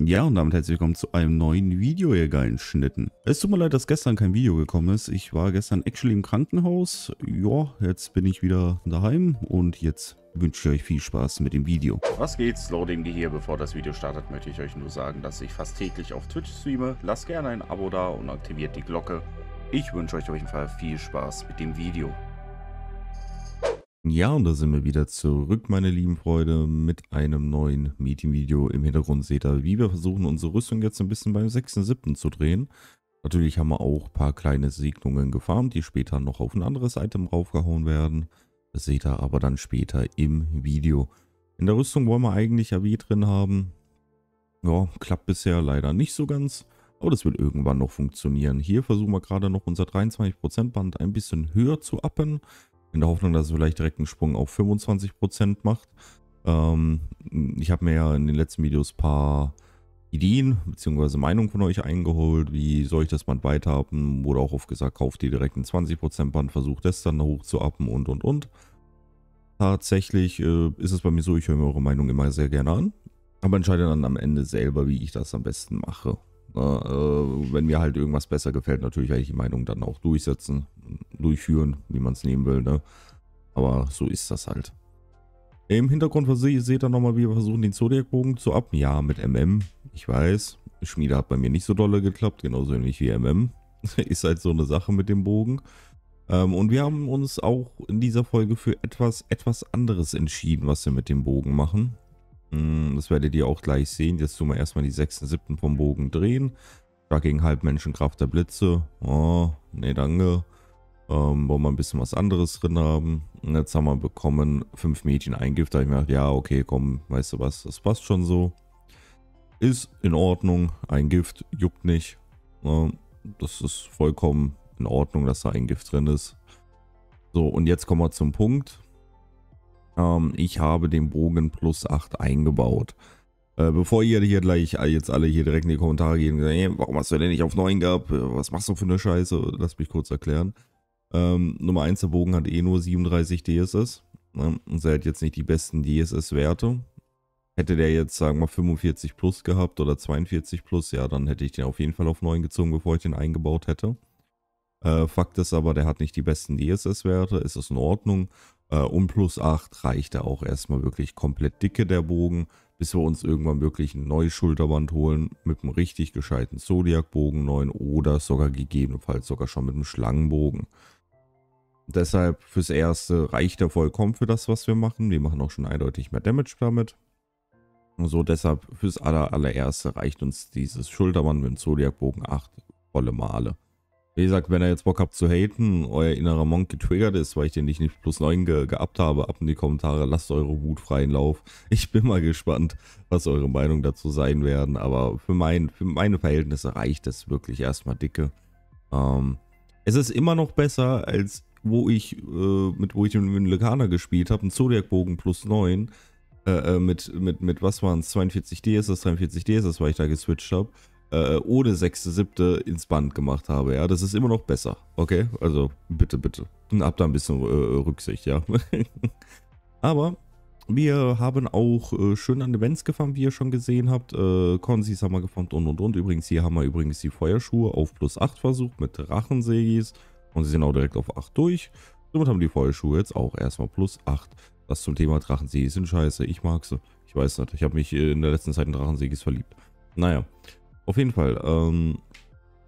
Ja, und damit herzlich willkommen zu einem neuen Video, ihr geilen Schnitten. Es tut mir leid, dass gestern kein Video gekommen ist. Ich war gestern actually im Krankenhaus. Ja, jetzt bin ich wieder daheim und jetzt wünsche ich euch viel Spaß mit dem Video. Was geht's, SlowDmG hier. Bevor das Video startet, möchte ich euch nur sagen, dass ich fast täglich auf Twitch streame. Lasst gerne ein Abo da und aktiviert die Glocke. Ich wünsche euch auf jeden Fall viel Spaß mit dem Video. Ja, und da sind wir wieder zurück, meine lieben Freunde, mit einem neuen Meeting-Video. Im Hintergrund seht ihr, wie wir versuchen, unsere Rüstung jetzt ein bisschen beim 6.7. zu drehen. Natürlich haben wir auch ein paar kleine Segnungen gefarmt, die später noch auf ein anderes Item raufgehauen werden. Das seht ihr aber dann später im Video. In der Rüstung wollen wir eigentlich AW drin haben. Ja, klappt bisher leider nicht so ganz, aber das wird irgendwann noch funktionieren. Hier versuchen wir gerade noch unser 23% Band ein bisschen höher zu uppen. In der Hoffnung, dass es vielleicht direkt einen Sprung auf 25% macht. Ich habe mir ja in den letzten Videos ein paar Ideen bzw. Meinungen von euch eingeholt. Wie soll ich das Band weiter uppen? Wurde auch oft gesagt, kauft ihr direkt ein 20% Band, versucht das dann hoch zu uppen und. Tatsächlich ist es bei mir so, ich höre mir eure Meinung immer sehr gerne an. Aber entscheide dann am Ende selber, wie ich das am besten mache. Wenn mir halt irgendwas besser gefällt, natürlich werde ich die Meinung dann auch durchführen, wie man es nehmen will, ne? Aber so ist das halt. Im Hintergrund seht ihr nochmal, wie wir versuchen, den Zodiac-Bogen zu uppen. Ja, mit MM, ich weiß. Schmiede hat bei mir nicht so dolle geklappt, genauso ähnlich wie MM. Ist halt so eine Sache mit dem Bogen. Und wir haben uns auch in dieser Folge für etwas anderes entschieden, was wir mit dem Bogen machen. Das werdet ihr auch gleich sehen. Jetzt tun wir erstmal die 6.7. vom Bogen drehen. Da gegen Halbmenschenkraft der Blitze. Oh, nee, danke. Wollen wir ein bisschen was anderes drin haben. Und jetzt haben wir bekommen 5 Mädchen Eingift. Da habe ich mir gedacht, ja, okay, komm, weißt du was, das passt schon so. Ist in Ordnung. Ein Gift juckt nicht. Das ist vollkommen in Ordnung, dass da ein Gift drin ist. So, und jetzt kommen wir zum Punkt. Ich habe den Bogen plus 8 eingebaut. Bevor ihr hier gleich jetzt alle hier direkt in die Kommentare gehen und sagen, hey, warum hast du denn nicht auf 9 gehabt? Was machst du für eine Scheiße? Lass mich kurz erklären. Nummer 1, der Bogen hat eh nur 37 DSS. Und er hat jetzt nicht die besten DSS-Werte. Hätte der jetzt, sagen wir, 45 plus gehabt oder 42 plus, ja, dann hätte ich den auf jeden Fall auf 9 gezogen, bevor ich den eingebaut hätte. Fakt ist aber, der hat nicht die besten DSS-Werte. Ist das in Ordnung? Und plus 8 reicht da auch erstmal wirklich komplett dicke der Bogen, bis wir uns irgendwann wirklich ein neues Schulterband holen mit einem richtig gescheiten Zodiac-Bogen 9 oder sogar gegebenenfalls sogar schon mit einem Schlangenbogen. Deshalb fürs Erste reicht er vollkommen für das, was wir machen. Wir machen auch schon eindeutig mehr Damage damit. So, deshalb fürs allererste reicht uns dieses Schulterband mit dem Zodiac-Bogen 8 volle Male. Wie gesagt, wenn ihr jetzt Bock habt zu haten, euer innerer Monk getriggert ist, weil ich den nicht plus 9 geappt habe, ab in die Kommentare, lasst eure Wut freien Lauf. Ich bin mal gespannt, was eure Meinung dazu sein werden, aber für meine Verhältnisse reicht das wirklich erstmal dicke. Es ist immer noch besser, als wo ich den Lekana gespielt habe, einen Zodiac-Bogen plus 9, mit was waren es, 42 DSS, 43 DSS, weil ich da geswitcht habe. Ohne 6.7. ins Band gemacht habe, ja, das ist immer noch besser, okay, also bitte, habt da ein bisschen Rücksicht, ja. Aber wir haben auch schön an Events gefarmt, wie ihr schon gesehen habt, Konsis haben wir gefarmt und, übrigens hier haben wir übrigens die Feuerschuhe auf plus 8 versucht mit Drachensägis und sie sind auch direkt auf 8 durch, somit haben die Feuerschuhe jetzt auch erstmal plus 8. Das zum Thema Drachensägis sind scheiße, ich mag sie, ich weiß nicht, ich habe mich in der letzten Zeit in Drachensägis verliebt, naja. Auf jeden Fall,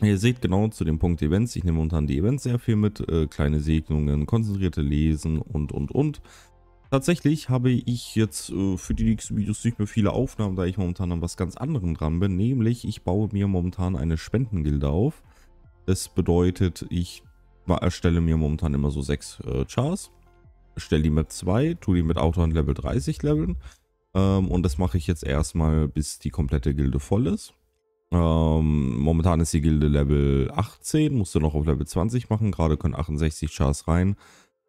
ihr seht genau zu dem Punkt Events, ich nehme momentan die Events sehr viel mit, kleine Segnungen, konzentrierte Lesen und. Tatsächlich habe ich jetzt für die nächsten Videos nicht mehr viele Aufnahmen, da ich momentan an was ganz anderem dran bin, nämlich ich baue mir momentan eine Spendengilde auf. Das bedeutet, ich erstelle mir momentan immer so 6 Chars, stelle die mit 2, tue die mit Autor und Level 30 leveln und das mache ich jetzt erstmal, bis die komplette Gilde voll ist. Momentan ist die Gilde Level 18, musst du noch auf Level 20 machen, gerade können 68 Chars rein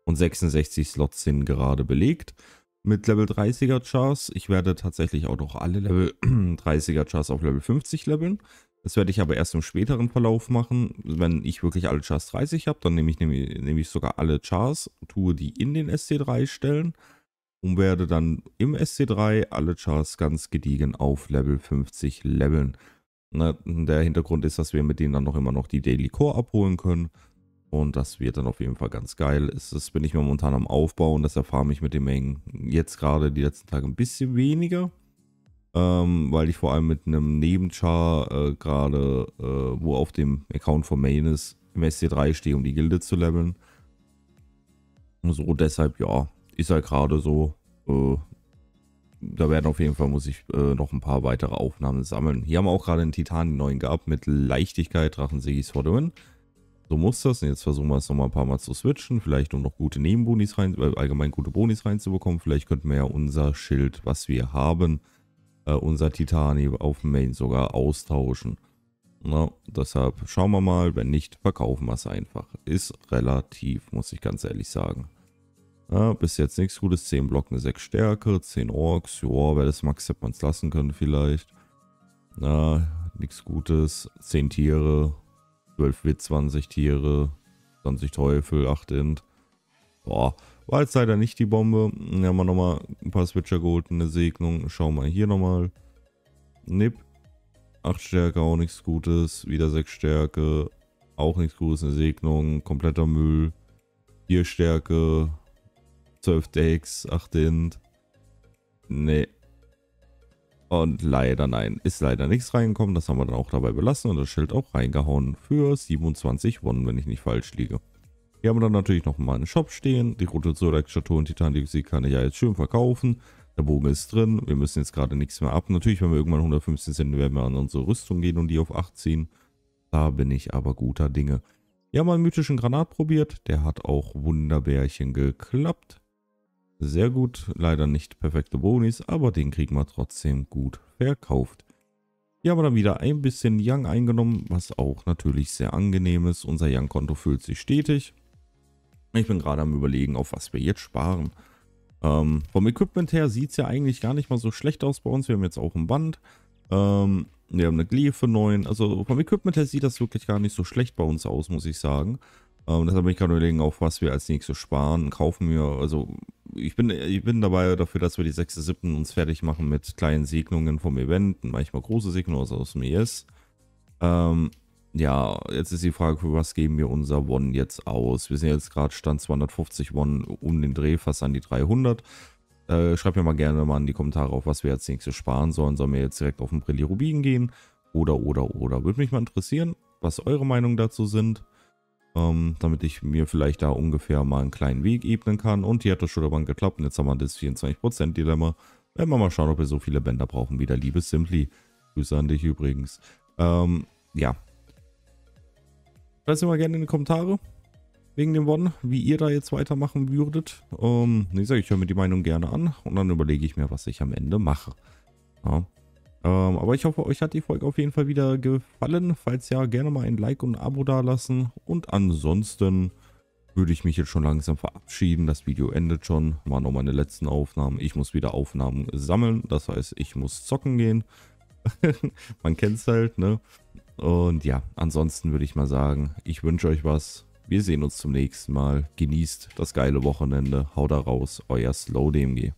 und 66 Slots sind gerade belegt mit Level 30er Chars. Ich werde tatsächlich auch noch alle Level 30er Chars auf Level 50 leveln, das werde ich aber erst im späteren Verlauf machen, wenn ich wirklich alle Chars 30 habe, dann nehme ich sogar alle Chars, tue die in den SC3 stellen und werde dann im SC3 alle Chars ganz gediegen auf Level 50 leveln. Na, der Hintergrund ist, dass wir mit denen dann noch immer noch die Daily Core abholen können. Und das wird dann auf jeden Fall ganz geil. Das bin ich momentan am Aufbauen. Das erfahre ich mit den Mengen jetzt gerade die letzten Tage ein bisschen weniger. Weil ich vor allem mit einem Nebenchar gerade, wo auf dem Account von Maines im SC3 stehe, um die Gilde zu leveln. So, deshalb, ja, ist halt gerade so. Da werden auf jeden Fall, muss ich noch ein paar weitere Aufnahmen sammeln. Hier haben wir auch gerade einen Titani neuen gehabt mit Leichtigkeit, Drachensigis for the win. So muss das. Und jetzt versuchen wir es nochmal ein paar Mal zu switchen. Vielleicht um noch gute Nebenbonis rein, allgemein gute Bonis reinzubekommen. Vielleicht könnten wir ja unser Schild, was wir haben, unser Titani auf dem Main sogar austauschen. Na, deshalb schauen wir mal, wenn nicht, verkaufen wir es einfach. Ist relativ, muss ich ganz ehrlich sagen. Ja, bis jetzt nichts Gutes, 10 Blocken, 6 Stärke, 10 Orks, joa, wäre das Max, hätte man es lassen können vielleicht. Na, nichts Gutes, 10 Tiere, 12 Witz, 20 Tiere, 20 Teufel, 8 Int. Boah, war jetzt leider nicht die Bombe. Dann haben wir nochmal ein paar Switcher geholt, eine Segnung. Schauen wir hier nochmal. Nip. 8 Stärke, auch nichts Gutes. Wieder 6 Stärke, auch nichts Gutes, eine Segnung. Kompletter Müll. 4 Stärke, 12 Decks, 8 Int. Nee. Und leider nein. Ist leider nichts reingekommen. Das haben wir dann auch dabei belassen und das Schild auch reingehauen für 27 Won, wenn ich nicht falsch liege. Hier haben wir dann natürlich noch mal einen Shop stehen. Die rote Zodiac-Statuen, Titandioxid kann ich ja jetzt schön verkaufen. Der Bogen ist drin. Wir müssen jetzt gerade nichts mehr ab. Natürlich, wenn wir irgendwann 115 sind, werden wir an unsere Rüstung gehen und die auf 8 ziehen. Da bin ich aber guter Dinge. Wir haben einen mythischen Granat probiert. Der hat auch Wunderbärchen geklappt. Sehr gut. Leider nicht perfekte Bonis, aber den kriegen wir trotzdem gut verkauft. Hier haben wir dann wieder ein bisschen Yang eingenommen, was auch natürlich sehr angenehm ist. Unser Yang-Konto fühlt sich stetig. Ich bin gerade am Überlegen, auf was wir jetzt sparen. Vom Equipment her sieht es ja eigentlich gar nicht mal so schlecht aus bei uns. Wir haben jetzt auch ein Band. Wir haben eine Glee für 9. Also vom Equipment her sieht das wirklich gar nicht so schlecht bei uns aus, muss ich sagen. Deshalb bin ich gerade überlegen, auf was wir als nächstes sparen. Kaufen wir, also ich bin dabei dafür, dass wir die 6.7. uns fertig machen mit kleinen Segnungen vom Event. Manchmal große Segnungen aus dem ES. Ja, jetzt ist die Frage, für was geben wir unser Won jetzt aus? Wir sind jetzt gerade Stand 250 Won um den Dreh, fast an die 300. Schreibt mir mal gerne mal in die Kommentare, auf was wir als nächstes sparen sollen. Sollen wir jetzt direkt auf den Brilli-Rubin gehen? Oder. Würde mich mal interessieren, was eure Meinung dazu sind. Damit ich mir vielleicht da ungefähr mal einen kleinen Weg ebnen kann. Und hier hat das Schulterbank geklappt. Und jetzt haben wir das 24%-Dilemma. Werden wir mal schauen, ob wir so viele Bänder brauchen wie der liebe Simply. Grüße an dich übrigens. Ja. Schreibt mir mal gerne in die Kommentare wegen dem One, wie ihr da jetzt weitermachen würdet. Ich höre mir die Meinung gerne an und dann überlege ich mir, was ich am Ende mache. Ja. Aber ich hoffe, euch hat die Folge auf jeden Fall wieder gefallen. Falls ja, gerne mal ein Like und ein Abo dalassen. Und ansonsten würde ich mich jetzt schon langsam verabschieden. Das Video endet schon. Waren noch meine letzten Aufnahmen. Ich muss wieder Aufnahmen sammeln. Das heißt, ich muss zocken gehen. Man kennt es halt, ne? Und ja, ansonsten würde ich mal sagen, ich wünsche euch was. Wir sehen uns zum nächsten Mal. Genießt das geile Wochenende. Haut da raus, euer SlowDmG.